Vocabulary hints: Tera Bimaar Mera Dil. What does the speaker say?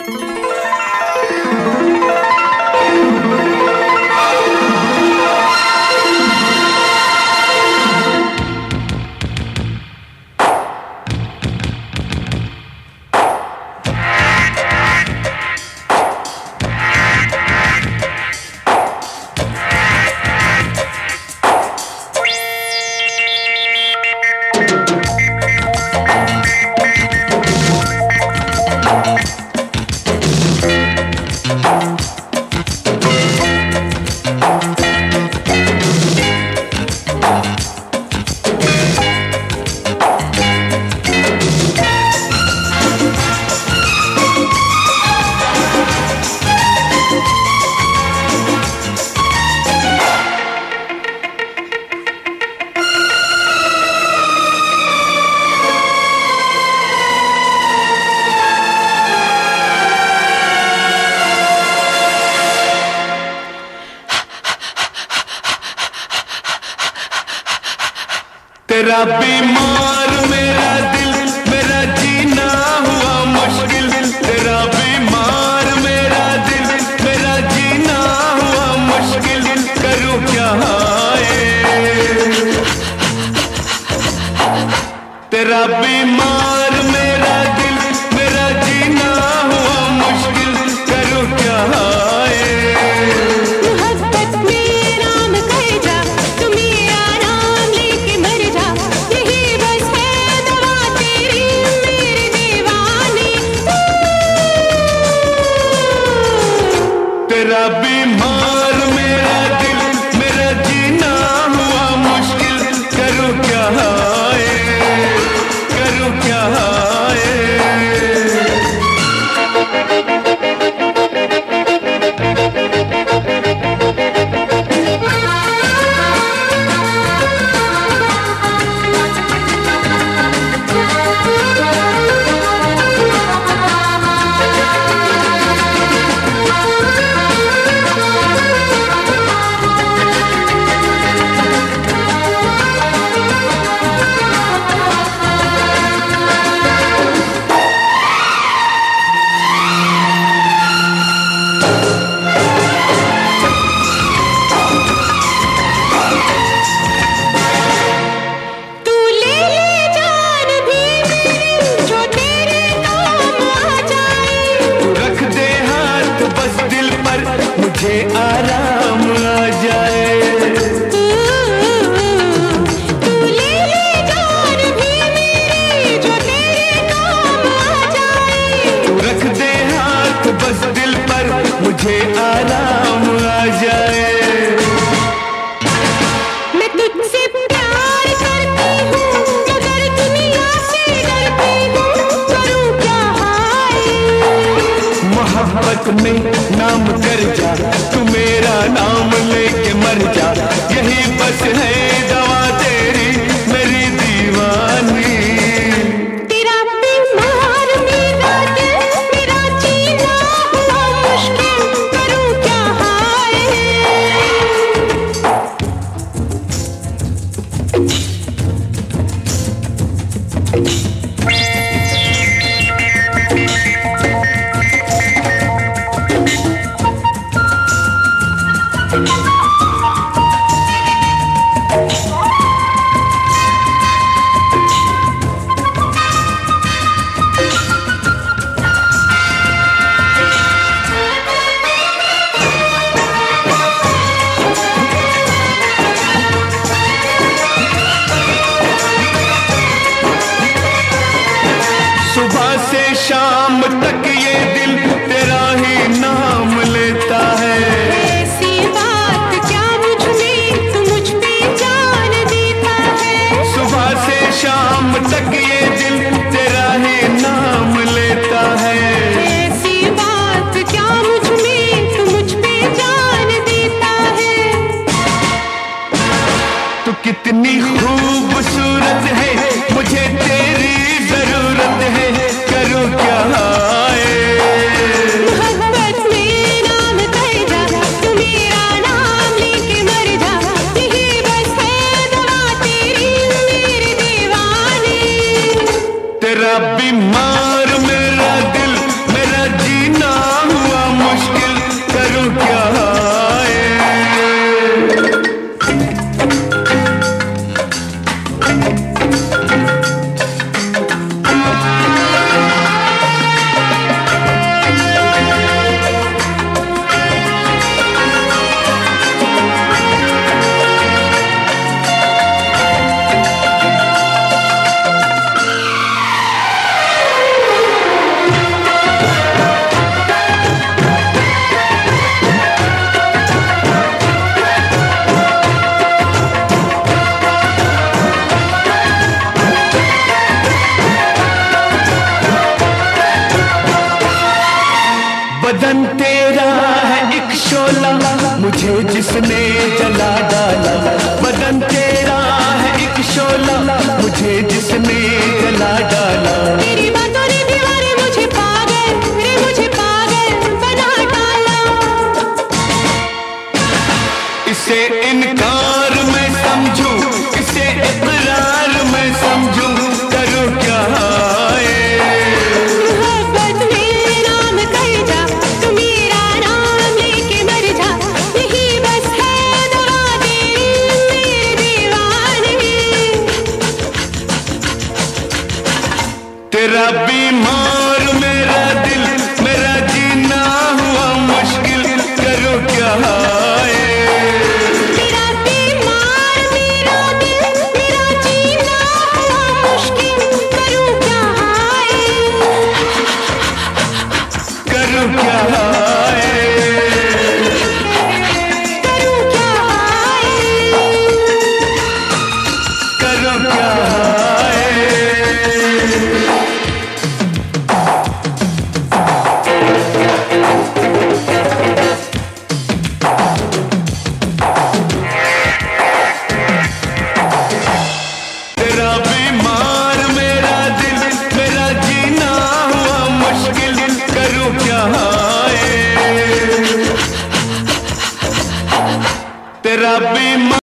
तेरा बीमार मेरा दिल मेरा जीना हुआ मुश्किल, तेरा बीमार मेरा दिल मेरा जीना हुआ मुश्किल, करूं क्या हाय। तेरा बीमार मेरा दिल मेरा जीना हुआ मुश्किल, करूं क्या हाय। तेरा बीमार मेरा दिल मेरा जीना हुआ मुश्किल, करूं क्या हाय, करूं क्या हाय। मुझे आराम आ जाए, तू ले ले जान भी मेरी जो तेरे काम आ जाए। तू रख दे हाथ बस दिल पर मुझे आराम आ जाए। मैं तुझसे प्यार करती हूँ मगर दुनिया से डरती हूँ, करूँ क्या हाय। मोहब्बत में नाम कर जा, तू मेरा नाम लेके मर जा, यही बस है दवा तेरी मेरी दीवानी। तेरा बीमार मेरा दिल मेरा जीना हुआ मुश्किल, करूं क्या हाय। बदन तेरा है एक शोला मुझे जिसने जला डाला, बदन तेरा है एक शोला मुझे जिसने जला डाला। तेरी बातों ने दीवारे मुझे पागल बना डाला। इसे इनकार मैं समझूं, इसे इकरार मैं समझूं, करूं क्या तेरा बीमार मेरा दिल, मेरा जीना हुआ मुश्किल, करो क्या है। तेरा बीमार मेरा दिल, मेरा जीना हुआ मुश्किल, करो क्या है, करो क्या है, करो क्या है, करो क्या है। तेरा बीमार